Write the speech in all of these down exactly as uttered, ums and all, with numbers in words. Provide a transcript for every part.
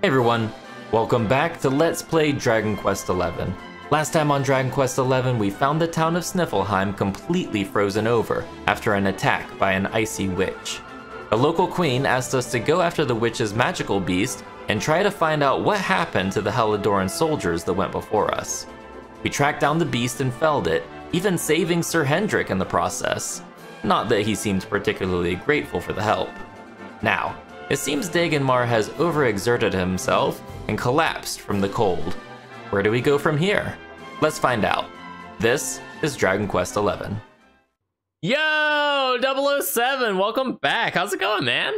Hey everyone, welcome back to Let's Play Dragon Quest eleven. Last time on Dragon Quest eleven, we found the town of Sniflheim completely frozen over after an attack by an icy witch. The local queen asked us to go after the witch's magical beast and try to find out what happened to the Heliodoran soldiers that went before us. We tracked down the beast and felled it, even saving Sir Hendrick in the process. Not that he seemed particularly grateful for the help. Now, it seems Dagonmar has overexerted himself and collapsed from the cold. Where do we go from here? Let's find out. This is Dragon Quest eleven. Yo, double oh seven, welcome back. How's it going, man?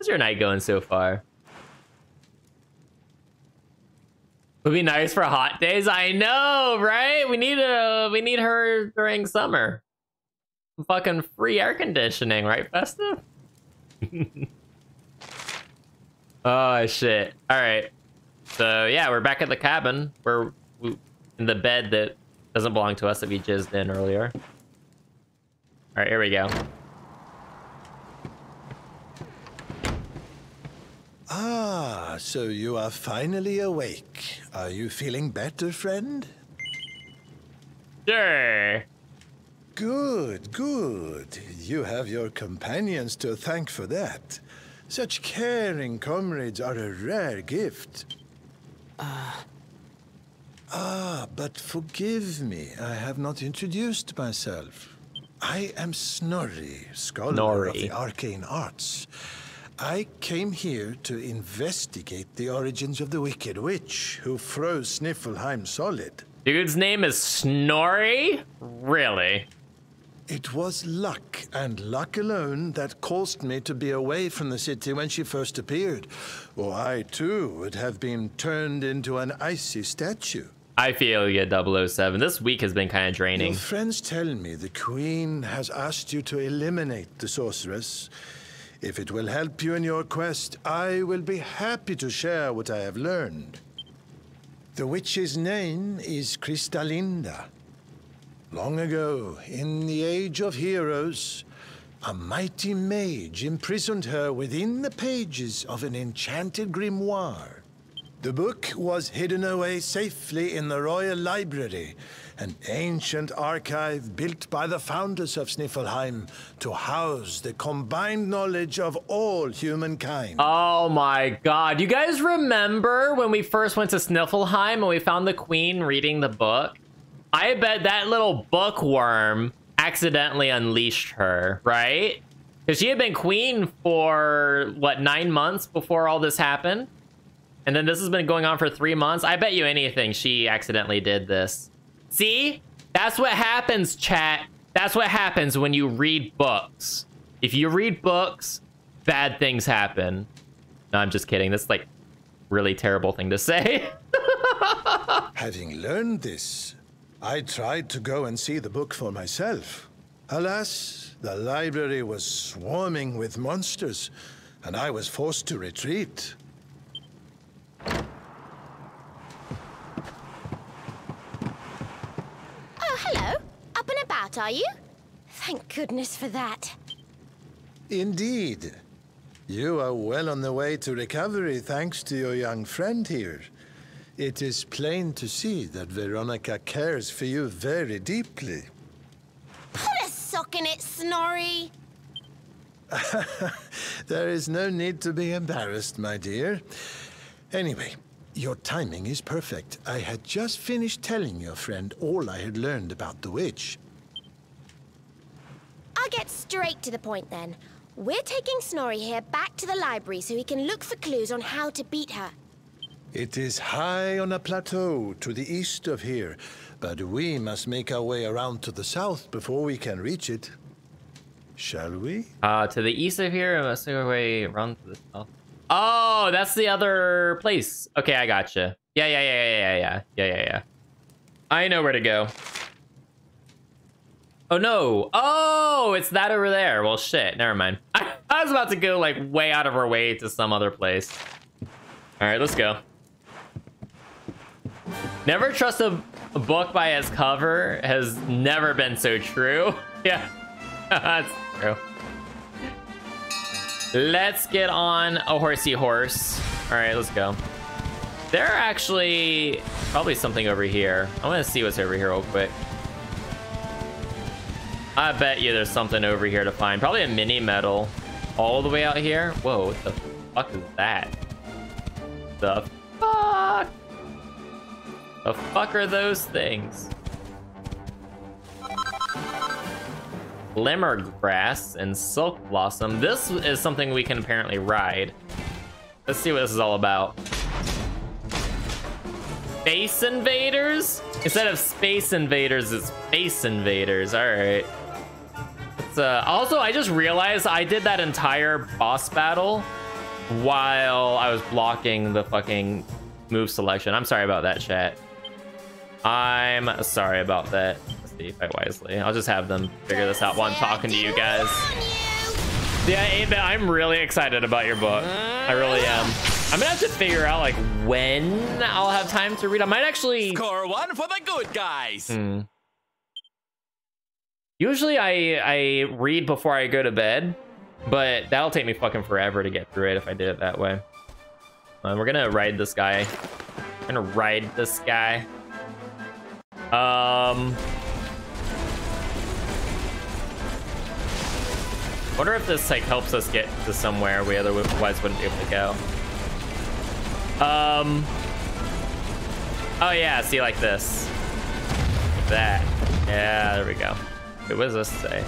How's your night going so far? Would be nice for hot days. I know, right? We need a, we need her during summer. Fucking free air conditioning, right, Festa? Oh, shit. All right. So, yeah, we're back at the cabin. We're in the bed that doesn't belong to us that we jizzed in earlier. All right, here we go. Ah, so you are finally awake. Are you feeling better, friend? Sure. Good, good. You have your companions to thank for that. Such caring comrades are a rare gift. Ah. Uh. Ah, but forgive me, I have not introduced myself. I am Snorri, scholar Norrie. of the arcane arts. I came here to investigate the origins of the Wicked Witch who froze Sniflheim solid. Dude's name is Snorri? Really? It was luck, and luck alone, that caused me to be away from the city when she first appeared, or I too would have been turned into an icy statue. I feel you, double oh seven. This week has been kind of draining. Your friends tell me the Queen has asked you to eliminate the sorceress. If it will help you in your quest, I will be happy to share what I have learned. The witch's name is Crystallinda. Long ago, in the age of heroes, a mighty mage imprisoned her within the pages of an enchanted grimoire. The book was hidden away safely in the Royal Library, an ancient archive built by the founders of Sniflheim to house the combined knowledge of all humankind. Oh my god. You guys remember when we first went to Sniflheim and we found the queen reading the book? I bet that little bookworm accidentally unleashed her, right? Because she had been queen for, what, nine months before all this happened? And then this has been going on for three months. I bet you anything she accidentally did this. See? That's what happens, chat. That's what happens when you read books. If you read books, bad things happen. No, I'm just kidding. That's, like, really terrible thing to say. Having learned this, I tried to go and see the book for myself. Alas, the library was swarming with monsters, and I was forced to retreat. Oh, hello. Up and about, are you? Thank goodness for that. Indeed. You are well on the way to recovery thanks to your young friend here. It is plain to see that Veronica cares for you very deeply. Put a sock in it, Snorri! There is no need to be embarrassed, my dear. Anyway, your timing is perfect. I had just finished telling your friend all I had learned about the witch. I'll get straight to the point, then. We're taking Snorri here back to the library so he can look for clues on how to beat her. It is high on a plateau to the east of here, but we must make our way around to the south before we can reach it. Shall we? Uh, to the east of here, we must make our way around to the south. Oh, that's the other place. Okay, I gotcha. Yeah, yeah, yeah, yeah, yeah, yeah, yeah, yeah. I know where to go. Oh, no. Oh, it's that over there. Well, shit, never mind. I, I was about to go, like, way out of our way to some other place. All right, let's go. Never trust a, a book by its cover has never been so true. Yeah, that's true. Let's get on a horsey horse. All right, let's go. There are actually probably something over here. I want to see what's over here real quick. I bet you there's something over here to find. Probably a mini medal all the way out here. Whoa, what the fuck is that? The fuck? The fuck are those things? Glimmergrass and Silk Blossom. This is something we can apparently ride. Let's see what this is all about. Space Invaders? Instead of Space Invaders, it's Space Invaders. All right. Uh, also, I just realized I did that entire boss battle while I was blocking the fucking move selection. I'm sorry about that, chat. I'm sorry about that. Let's see if I wisely. I'll just have them figure this out while I'm talking to you guys. Yeah, eight bit, I'm really excited about your book. I really am. I'm gonna have to figure out like when I'll have time to read. I might actually score one for the good guys. Hmm. Usually I, I read before I go to bed, but that'll take me fucking forever to get through it if I did it that way. Um, we're gonna ride this guy. I'm gonna ride this guy. Um, wonder if this like helps us get to somewhere we otherwise wouldn't be able to go. Um, oh yeah, see like this. Like that. Yeah, there we go. What does this say?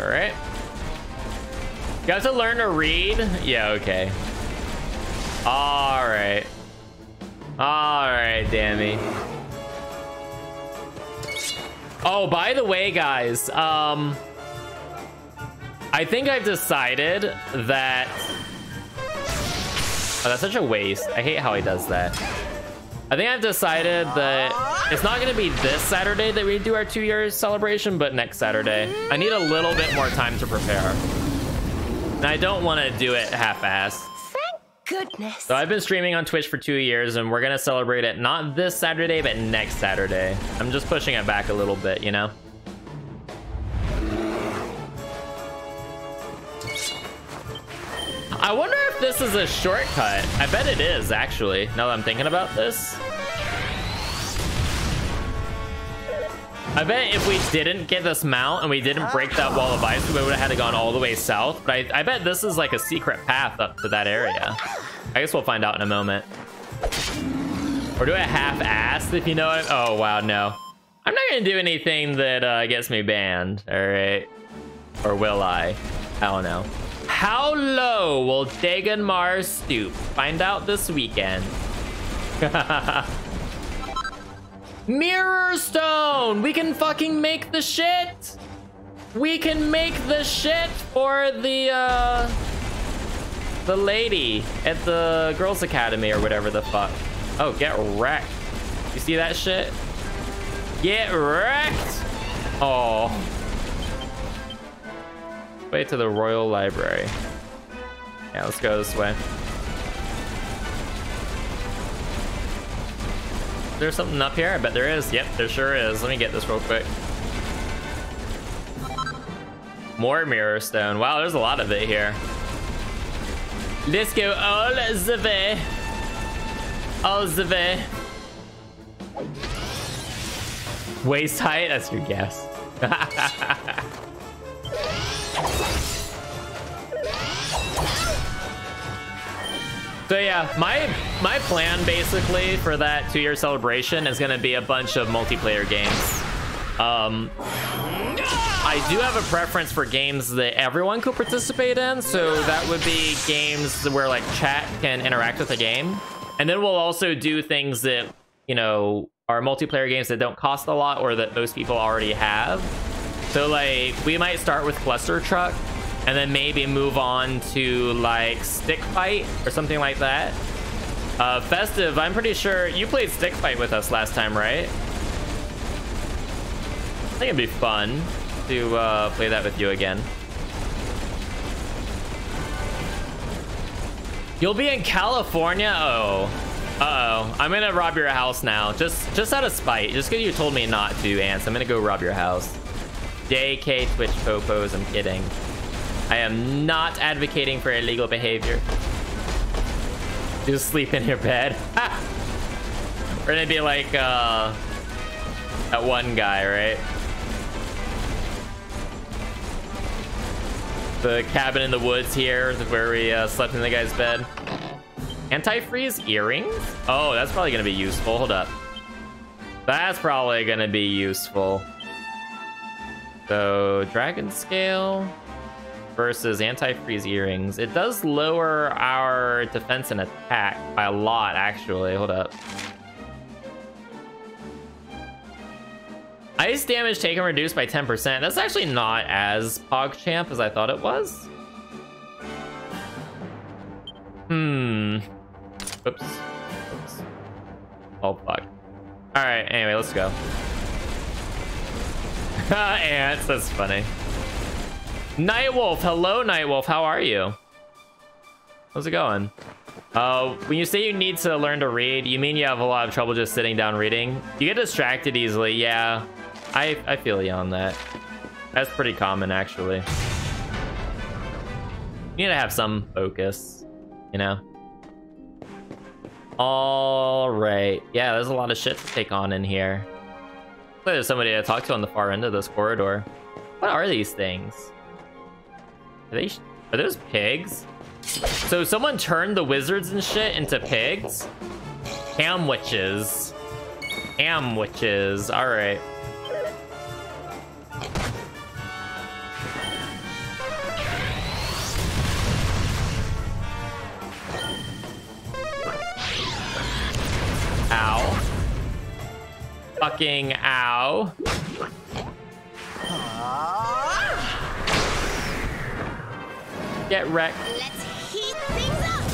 All right. You have to learn to read? Yeah, okay. All right. All right, Dammy. Oh, by the way, guys, um, I think I've decided that... Oh, that's such a waste. I hate how he does that. I think I've decided that it's not gonna be this Saturday that we do our two-year celebration, but next Saturday. I need a little bit more time to prepare. And I don't wanna do it half-assed. Thank goodness. So I've been streaming on Twitch for two years and we're gonna celebrate it not this Saturday, but next Saturday. I'm just pushing it back a little bit, you know? I wonder if this is a shortcut. I bet it is, actually, now that I'm thinking about this. I bet if we didn't get this mount and we didn't break that wall of ice, we would have had to gone all the way south. But I, I bet this is like a secret path up to that area. I guess we'll find out in a moment. Or do I half-ass, if you know it? Oh, wow, no. I'm not gonna do anything that uh, gets me banned, all right? Or will I? I don't know. How low will Dagonmar stoop? Find out this weekend. Mirror stone! We can fucking make the shit! We can make the shit for the, uh... the lady at the Girls Academy or whatever the fuck. Oh, get wrecked. You see that shit? Get wrecked! Oh. Way to the Royal Library. Yeah, let's go this way. Is there something up here? I bet there is. Yep, there sure is. Let me get this real quick. More mirror stone. Wow, there's a lot of it here. Let's go all the way. All the way. Waist height? That's your guess. So yeah, my my plan basically for that two-year celebration is gonna be a bunch of multiplayer games. Um, I do have a preference for games that everyone could participate in, so that would be games where like chat can interact with the game. And then we'll also do things that, you know, are multiplayer games that don't cost a lot or that most people already have. So like, we might start with Cluster Truck, and then maybe move on to like Stick Fight or something like that. Uh, Festive, I'm pretty sure you played Stick Fight with us last time, right? I think it'd be fun to uh, play that with you again. You'll be in California? Oh, uh-oh. I'm gonna rob your house now. Just, just out of spite. Just because you told me not to, Ants. I'm gonna go rob your house. J K Twitch popos, I'm kidding. I am not advocating for illegal behavior. Just sleep in your bed. We're gonna be like uh, that one guy, right? The cabin in the woods here is where we uh, slept in the guy's bed. Antifreeze earrings? Oh, that's probably gonna be useful. Hold up. That's probably gonna be useful. So, dragon scale versus anti-freeze earrings. It does lower our defense and attack by a lot, actually. Hold up. Ice damage taken reduced by ten percent. That's actually not as PogChamp as I thought it was. Hmm. Oops. Oops. All plugged. All right. Anyway, let's go. Ants. That's funny. Nightwolf. Hello, Nightwolf. How are you? How's it going? Uh, when you say you need to learn to read, you mean you have a lot of trouble just sitting down reading? You get distracted easily. Yeah, I, I feel you on that. That's pretty common, actually. You need to have some focus, you know? All right. Yeah, there's a lot of shit to take on in here. There's somebody to talk to on the far end of this corridor. What are these things? Are they? Are those pigs? So someone turned the wizards and shit into pigs? Ham witches. Ham witches. All right. Ow. Fucking ow. Get wrecked. Let's heat things up.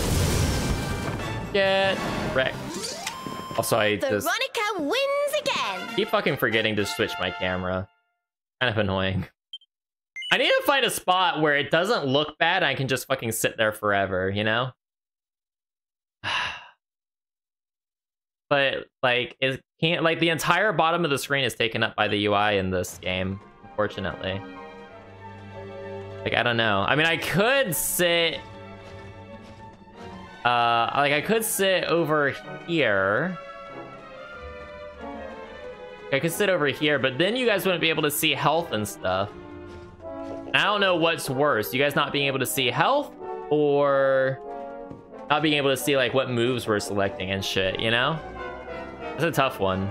Get wrecked. Also, I just... Veronica wins again. Keep fucking forgetting to switch my camera. Kind of annoying. I need to find a spot where it doesn't look bad and I can just fucking sit there forever, you know? But like it can't, like the entire bottom of the screen is taken up by the U I in this game, unfortunately. Like, I don't know. I mean, I could sit, uh, like I could sit over here. I could sit over here, but then you guys wouldn't be able to see health and stuff. And I don't know what's worse, you guys not being able to see health or not being able to see like what moves we're selecting and shit, you know? That's a tough one.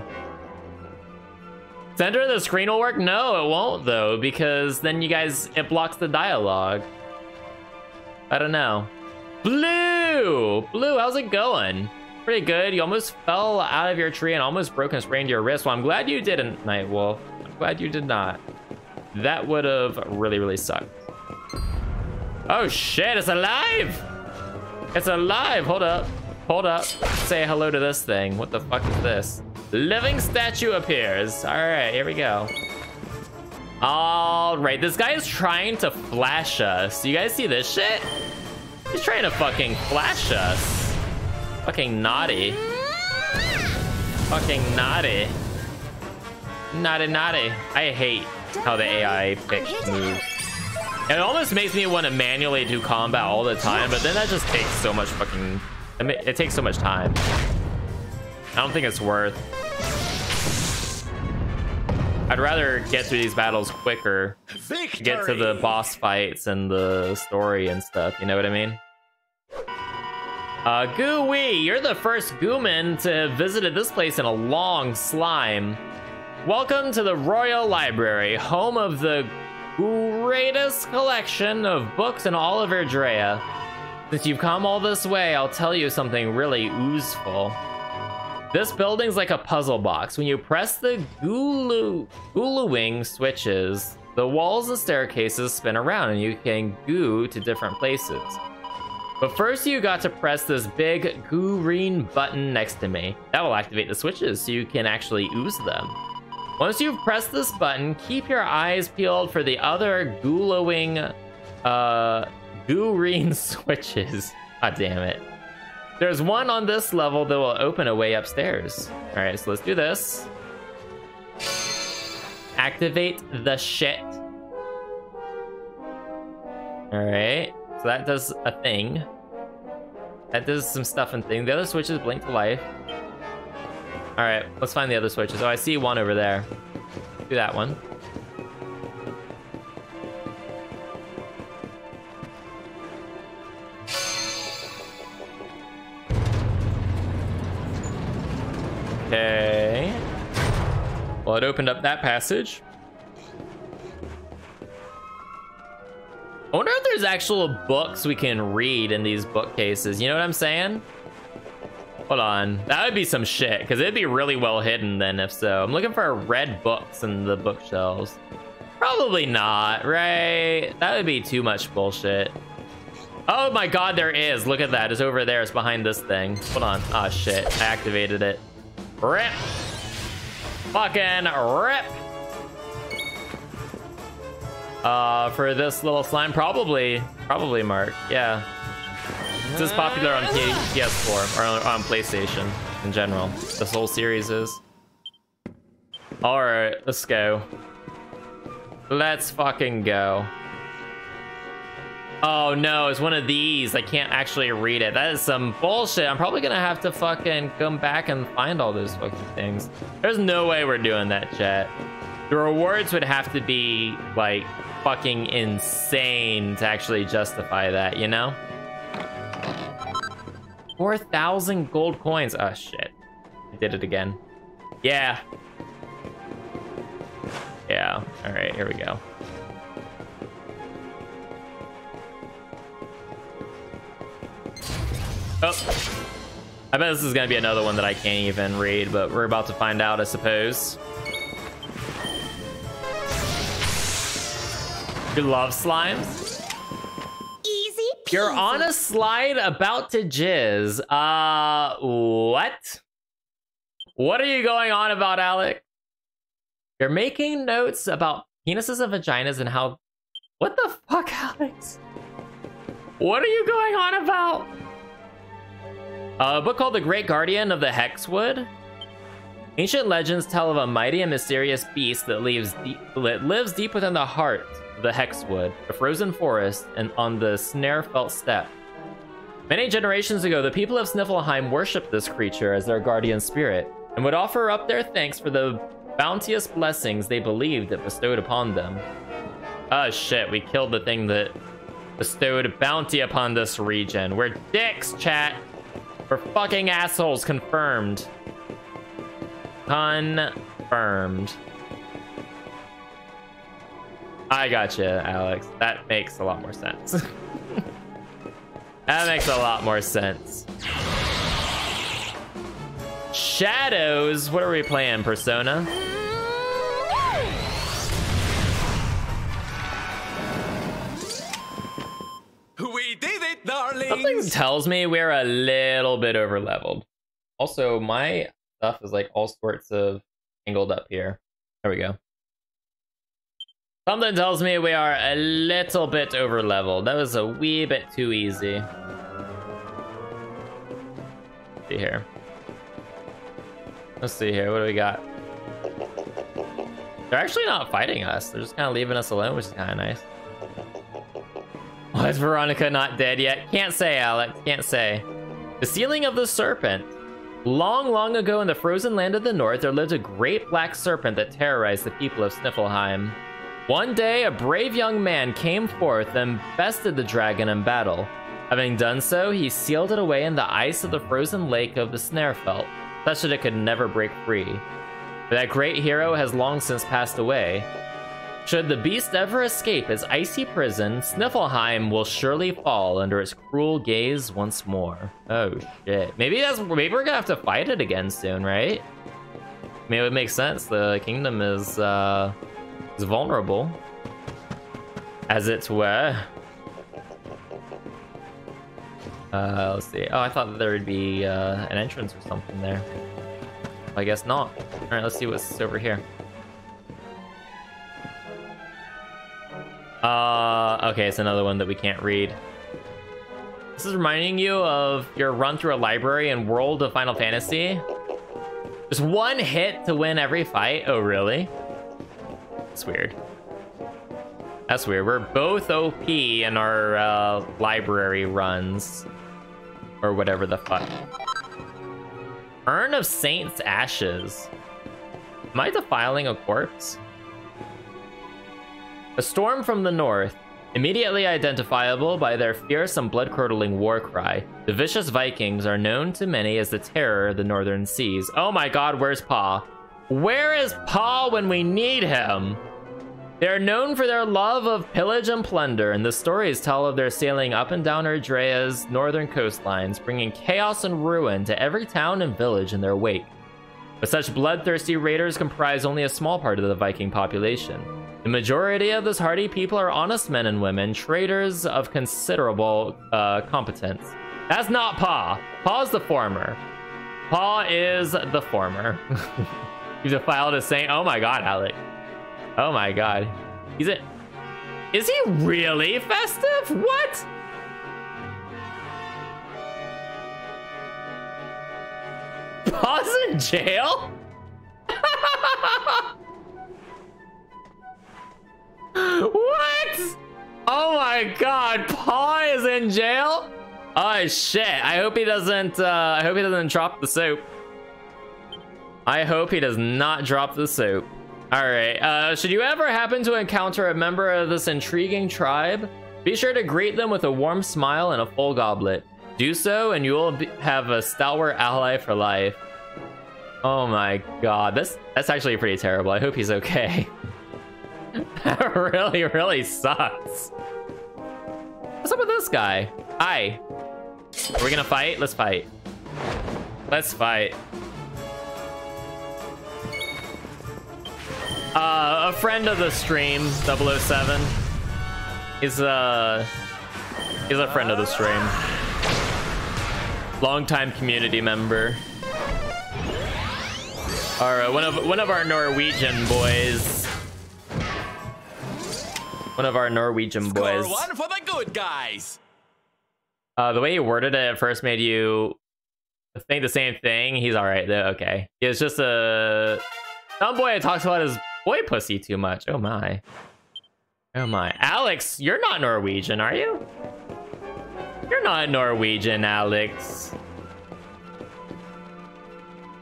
Center of the screen will work? No, it won't though, because then you guys, it blocks the dialogue. I don't know. Blue! Blue, how's it going? Pretty good. You almost fell out of your tree and almost broke and sprained your wrist. Well, I'm glad you didn't, Nightwolf. I'm glad you did not. That would have really, really sucked. Oh shit, it's alive! It's alive! Hold up. Hold up. Say hello to this thing. What the fuck is this? Living statue appears. All right, here we go. All right, this guy is trying to flash us. You guys see this shit? He's trying to fucking flash us. Fucking naughty. Fucking naughty. Naughty, naughty. I hate how the A I picks moves. It almost makes me want to manually do combat all the time, but then that just takes so much fucking... It takes so much time. I don't think it's worth. I'd rather get through these battles quicker. Victory! Get to the boss fights and the story and stuff, you know what I mean? Uh, Gooey, you're the first Gooman to have visited this place in a long slime. Welcome to the Royal Library, home of the... greatest collection of books in all of Erdrea. Since you've come all this way, I'll tell you something really oozeful. This building's like a puzzle box. When you press the gulu, guluing switches, the walls and staircases spin around and you can goo to different places. But first you got to press this big goo green button next to me. That will activate the switches so you can actually ooze them. Once you've pressed this button, keep your eyes peeled for the other guluing, uh, gureen switches. God damn it. There's one on this level that will open a way upstairs. All right, so let's do this. activate the shit. Alright, so that does a thing. That does some stuff and thing. The other switches blink to life. Alright, let's find the other switches. Oh, I see one over there. Do that one. Okay. Well, it opened up that passage. I wonder if there's actual books we can read in these bookcases. You know what I'm saying? Hold on. That would be some shit, because it'd be really well hidden then if so. I'm looking for red books in the bookshelves. Probably not, right? That would be too much bullshit. Oh my god, there is. Look at that. It's over there. It's behind this thing. Hold on. Oh shit. I activated it. RIP. Fucking RIP. Uh, for this little slime, probably, probably Mark. Yeah, this is popular on P S four or on PlayStation in general. This whole series is. All right, let's go. Let's fucking go. Oh no, it's one of these. I can't actually read it. That is some bullshit. I'm probably gonna have to fucking come back and find all those fucking things. There's no way we're doing that, chat. The rewards would have to be like fucking insane to actually justify that, you know? four thousand gold coins. Oh shit. I did it again. Yeah. Yeah. All right, here we go. Oh. I bet this is going to be another one that I can't even read, but we're about to find out, I suppose. You love slimes? Easy peasy. You're on a slide about to jizz. Uh, what? What are you going on about, Alec? You're making notes about penises and vaginas and how... What the fuck, Alex? What are you going on about? Uh, a book called The Great Guardian of the Hexwood. Ancient legends tell of a mighty and mysterious beast that, leaves deep, that lives deep within the heart. The Hexwood, a frozen forest, and on the Snærfelt steppe. Many generations ago, the people of Sniflheim worshipped this creature as their guardian spirit, and would offer up their thanks for the bounteous blessings they believed it bestowed upon them. Oh shit, we killed the thing that bestowed bounty upon this region. We're dicks, chat! We're fucking assholes, confirmed. Confirmed. I gotcha, Alex. That makes a lot more sense. That makes a lot more sense. Shadows? What are we playing, Persona? We did it, darling! Something tells me we're a little bit over-leveled. Also, my stuff is like all sorts of angled up here. There we go. Something tells me we are a little bit over leveled. That was a wee bit too easy. Let's see here. Let's see here. What do we got? They're actually not fighting us. They're just kind of leaving us alone, which is kind of nice. Why is Veronica not dead yet? Can't say, Alex. Can't say. The Sealing of the Serpent. Long, long ago in the frozen land of the north, there lived a great black serpent that terrorized the people of Sniflheim. One day, a brave young man came forth and bested the dragon in battle. Having done so, he sealed it away in the ice of the frozen lake of the Snærfelt, such that it could never break free. But that great hero has long since passed away. Should the beast ever escape its icy prison, Sniflheim will surely fall under its cruel gaze once more. Oh shit. Maybe that's maybe we're gonna have to fight it again soon, right? I mean, it would make sense. The kingdom is uh vulnerable, as it were. Uh, let's see. Oh, I thought that there would be uh, an entrance or something there. I guess not. All right, let's see what's over here. Uh, okay, it's another one that we can't read. This is reminding you of your run through a library in World of Final Fantasy. Just one hit to win every fight. Oh, really? It's weird. That's weird. We're both O P in our uh, library runs. Or whatever the fuck. Urn of Saints' Ashes. Am I defiling a corpse? A storm from the north. Immediately identifiable by their fierce and blood-curdling war cry. The vicious Vikings are known to many as the terror of the northern seas. Oh my god, where's Pa? Where is Pa when we need him? They are known for their love of pillage and plunder, and the stories tell of their sailing up and down Erdrea's northern coastlines, bringing chaos and ruin to every town and village in their wake. But such bloodthirsty raiders comprise only a small part of the Viking population. The majority of this hardy people are honest men and women, traders of considerable uh, competence. That's not Pa. Pa's the former. Pa is the former. You've defiled a saint. Oh my god, Alec. Oh my god. He's a... Is he really festive? What? Pa's in jail? What? Oh my god, Pa is in jail? Oh shit. I hope he doesn't uh I hope he doesn't drop the soap. I hope he does not drop the soap. Alright, uh, should you ever happen to encounter a member of this intriguing tribe, be sure to greet them with a warm smile and a full goblet. Do so and you'll be have a stalwart ally for life. Oh my god, this, that's actually pretty terrible. I hope he's okay. That really, really sucks. What's up with this guy? Hi. Are we gonna fight? Let's fight. Let's fight. Uh, a friend of the stream, double oh seven, is a, is a friend of the stream. Longtime community member. Or uh, one of one of our Norwegian boys. One of our Norwegian boys. Score one for the good guys. Uh, the way you worded it at first made you think the same thing. He's all right though. Okay, it's just a dumb boy that talks about his boy pussy too much. Oh my. Oh my. Alex, you're not Norwegian, are you? You're not Norwegian, Alex.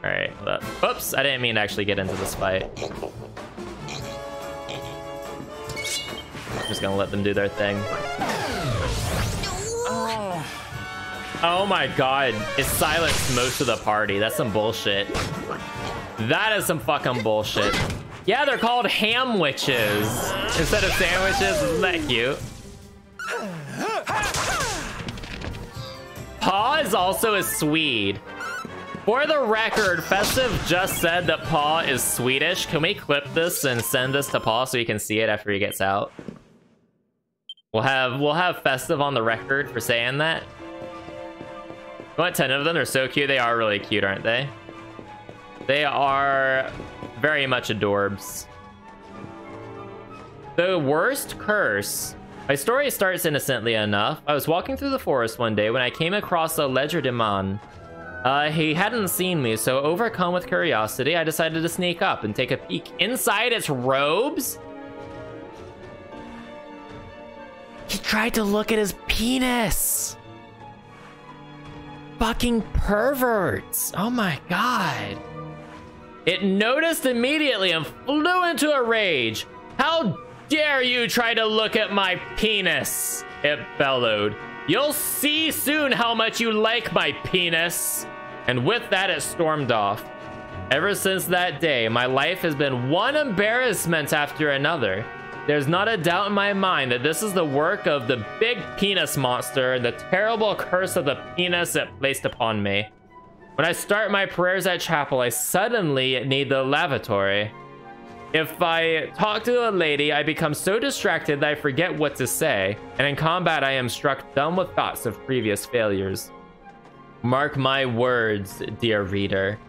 Alright, hold up. Whoops, I didn't mean to actually get into this fight. I'm just gonna let them do their thing. Oh my god. It silenced most of the party. That's some bullshit. That is some fucking bullshit. Yeah, they're called ham witches instead of sandwiches. Isn't that cute? Pa is also a Swede. For the record, Festive just said that Pa is Swedish. Can we clip this and send this to Pa so he can see it after he gets out? We'll have we'll have Festive on the record for saying that. You want ten of them? They're so cute. They are really cute, aren't they? They are very much adorbs. The worst curse. My story starts innocently enough. I was walking through the forest one day when I came across a legerdemain. Uh, he hadn't seen me, so overcome with curiosity, I decided to sneak up and take a peek inside its robes. He tried to look at his penis. Fucking perverts. Oh my god. It noticed immediately and flew into a rage. How dare you try to look at my penis? It bellowed. You'll see soon how much you like my penis. And with that, it stormed off. Ever since that day, my life has been one embarrassment after another. There's not a doubt in my mind that this is the work of the big penis monster and the terrible curse of the penis it placed upon me. When I start my prayers at chapel, I suddenly need the lavatory. If I talk to a lady, I become so distracted that I forget what to say, and in combat I am struck dumb with thoughts of previous failures. Mark my words, dear reader.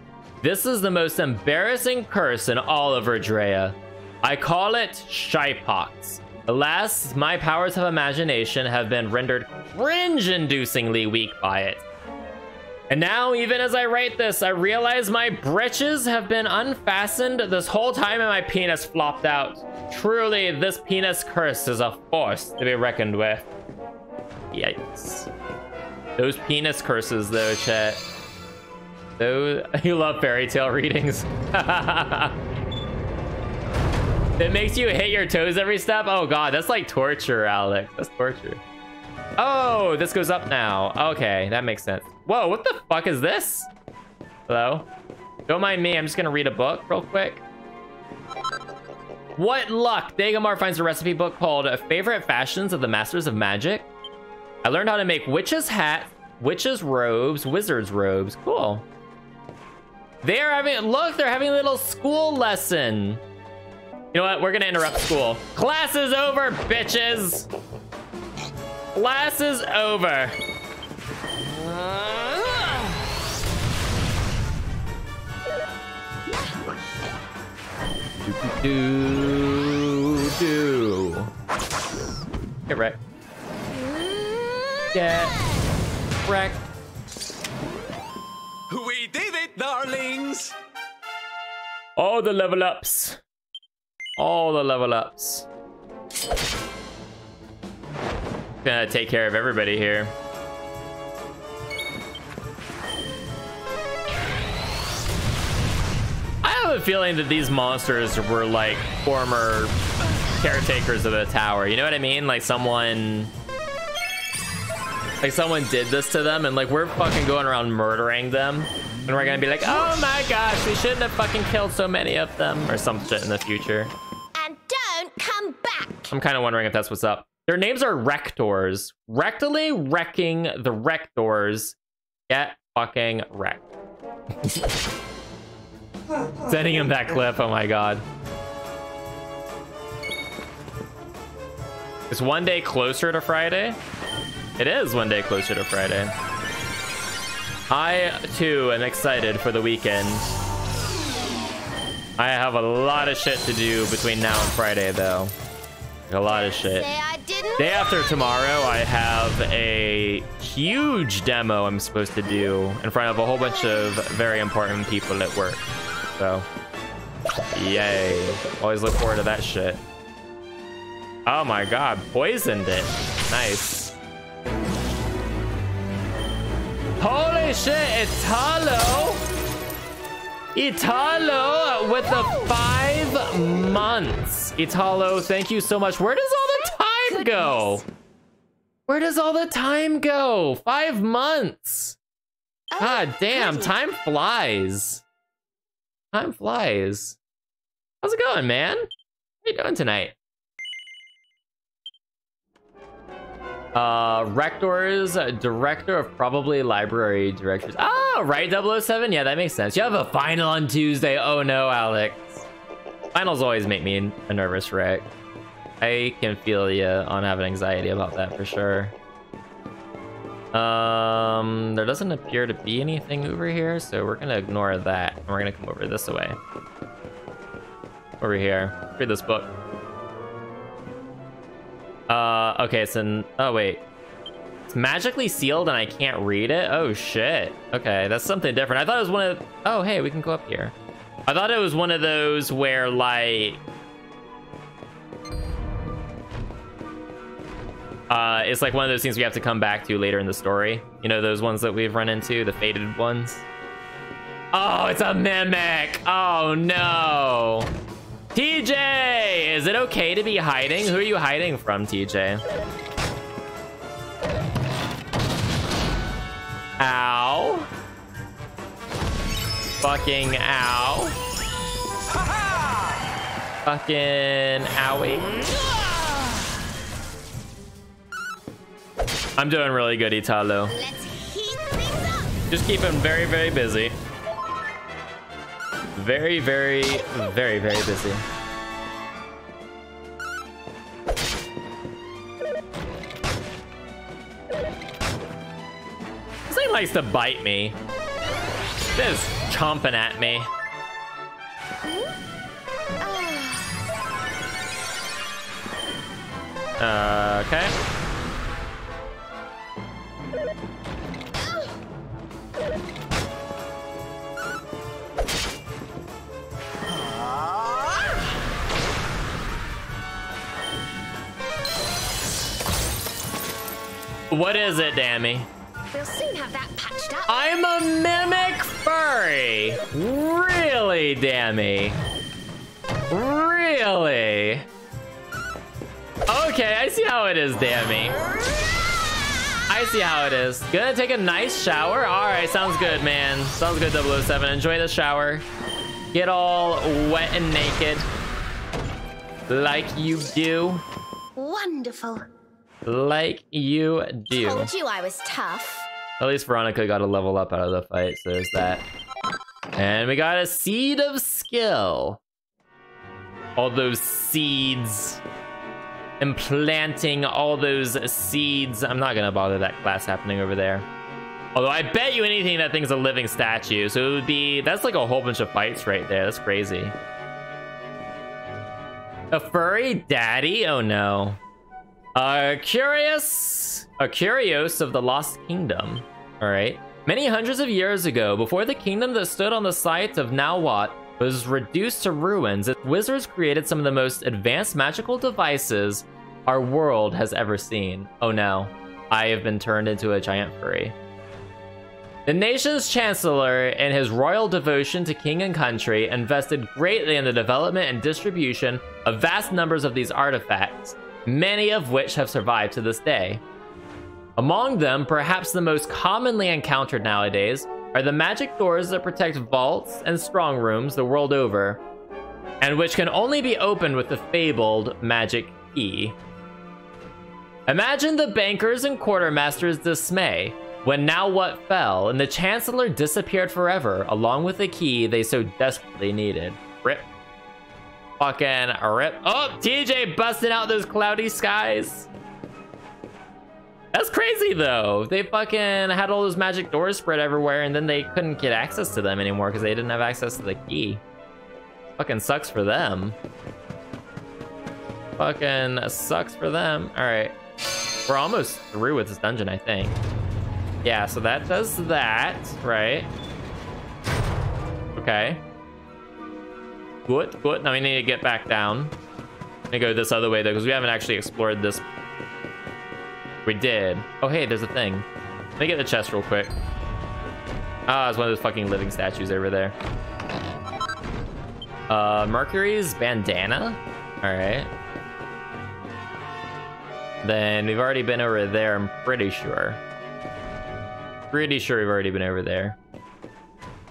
This is the most embarrassing curse in all of Erdrea. I call it Shypox. Alas, my powers of imagination have been rendered cringe-inducingly weak by it. And now, even as I write this, I realize my breeches have been unfastened this whole time and my penis flopped out. Truly, this penis curse is a force to be reckoned with. Yikes. Those penis curses, though, chat. Those... You love fairy tale readings. It makes you hit your toes every step? Oh, God, that's like torture, Alex. That's torture. Oh, this goes up now. Okay, that makes sense. Whoa, what the fuck is this? Hello? Don't mind me, I'm just gonna read a book real quick. What luck! Dagonmar finds a recipe book called Favorite Fashions of the Masters of Magic. I learned how to make witches' hats, witches' robes, wizards' robes. Cool. They're having, look, they're having a little school lesson. You know what, we're gonna interrupt school. Class is over, bitches! Class is over. Do, do, do. Get wrecked. Get wrecked. We did it, darlings. All the level ups. All the level ups. Gonna take care of everybody here. I have a feeling that these monsters were like former caretakers of the tower. You know what I mean? Like someone, like someone did this to them, and like we're fucking going around murdering them, and we're gonna be like, oh my gosh, we shouldn't have fucking killed so many of them, or some shit in the future. And don't come back. I'm kind of wondering if that's what's up. Their names are Rectors. Rectally wrecking the Rectors. Get fucking wrecked. Sending him that clip, oh my god. It's one day closer to Friday. It is one day closer to Friday. I, too, am excited for the weekend. I have a lot of shit to do between now and Friday, though. A lot of shit. Day after tomorrow, I have a huge demo I'm supposed to do in front of a whole bunch of very important people at work. So, yay. Always look forward to that shit. Oh my god, poisoned it. Nice. Holy shit, Italo! Italo with the five months. Italo, thank you so much. Where does all the time go? Where does all the time go? Five months. God damn, time flies. Time flies. How's it going, man? How you doing tonight? Uh, Rectors, Director of probably Library Directors. Oh, right, double oh seven? Yeah, that makes sense. You have a final on Tuesday. Oh no, Alex. Finals always make me a nervous wreck. I can feel you on having anxiety about that for sure. Um, there doesn't appear to be anything over here, so we're gonna ignore that. And we're gonna come over this way. Over here. Read this book. Uh, okay, so, oh wait. It's magically sealed and I can't read it? Oh shit. Okay, that's something different. I thought it was one of, oh hey, we can go up here. I thought it was one of those where like, uh, it's like one of those things we have to come back to later in the story. You know, those ones that we've run into, the faded ones. Oh, it's a mimic. Oh no. T J! Is it okay to be hiding? Who are you hiding from, T J? Ow. Fucking ow. Fucking owie. I'm doing really good, Italo. Just keep him very, very busy. Very, very, very, very busy. This thing likes to bite me. This chomping at me. Uh, okay. What is it, Dammy? We'll soon have that patched up. I'm a mimic furry. Really, Dammy? Really? Okay, I see how it is, Dammy. I see how it is. Gonna take a nice shower. All right, sounds good, man. Sounds good, double oh seven. Enjoy the shower. Get all wet and naked. Like you do. Wonderful. Like you do. Told you I was tough. At least Veronica got a level up out of the fight, so there's that. And we got a seed of skill. All those seeds. Implanting all those seeds. I'm not gonna bother that class happening over there. Although I bet you anything that thing's a living statue. So it would be, that's like a whole bunch of fights right there. That's crazy. A furry daddy? Oh no. Uh, curious, a curios of the lost kingdom. All right. Many hundreds of years ago, before the kingdom that stood on the site of Nawat was reduced to ruins, its wizards created some of the most advanced magical devices our world has ever seen. Oh no, I have been turned into a giant furry. The nation's chancellor, in his royal devotion to king and country, invested greatly in the development and distribution of vast numbers of these artifacts, many of which have survived to this day. Among them, perhaps the most commonly encountered nowadays, are the magic doors that protect vaults and strong rooms the world over, and which can only be opened with the fabled magic key. Imagine the bankers and quartermasters' dismay when now what fell and the chancellor disappeared forever along with the key they so desperately needed. Rip. Fucking rip. Oh, T J busting out those cloudy skies. That's crazy though. They fucking had all those magic doors spread everywhere and then they couldn't get access to them anymore because they didn't have access to the key. Fucking sucks for them. Fucking sucks for them. All right. We're almost through with this dungeon, I think. Yeah, so that does that, right? Okay. Good, good. Now we need to get back down. I'm gonna go this other way though, because we haven't actually explored this. We did. Oh hey, there's a thing. Let me get the chest real quick. Ah, oh, it's one of those fucking living statues over there. Uh, Mercury's bandana. All right. Then we've already been over there, I'm pretty sure. Pretty sure we've already been over there.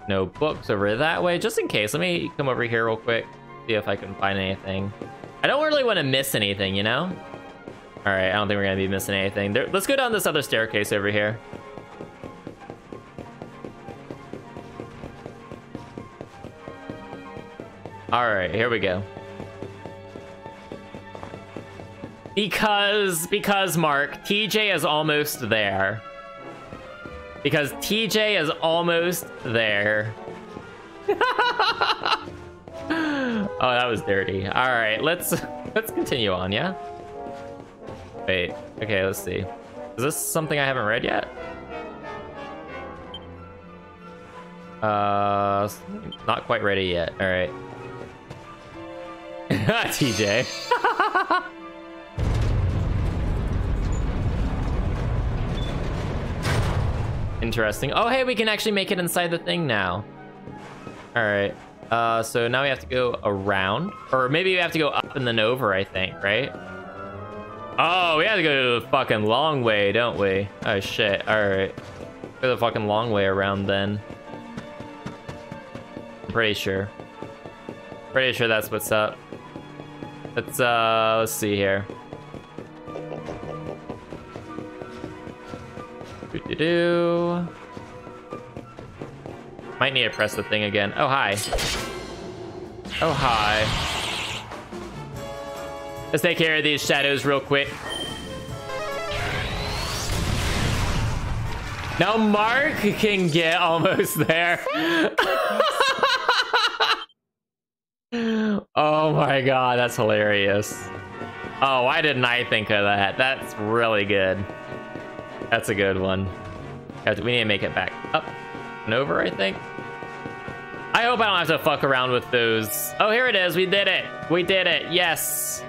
No books over that way, just in case. Let me come over here real quick, see if I can find anything. I don't really want to miss anything, you know? All right, I don't think we're gonna be missing anything. There, let's go down this other staircase over here. All right, here we go. Because, because Mark, T J is almost there. Because T J is almost there. Oh, that was dirty. All right, let's let's continue on, yeah? Wait, okay, let's see. Is this something I haven't read yet? Uh, not quite ready yet, all right. T J. Interesting. Oh, hey, we can actually make it inside the thing now. All right. Uh, so now we have to go around, or maybe we have to go up and then over, I think, right? Oh, we have to go the fucking long way, don't we? Oh, shit. All right. Go the fucking long way around then. I'm pretty sure. Pretty sure that's what's up. Let's, uh, let's see here. Do-do-do. Might need to press the thing again. Oh, hi. Oh, hi. Let's take care of these shadows real quick. Now Mark can get almost there. Oh my God, that's hilarious. Oh, why didn't I think of that? That's really good. That's a good one. We need to make it back up and over, I think. I hope I don't have to fuck around with those. Oh, here it is. We did it. We did it. Yes.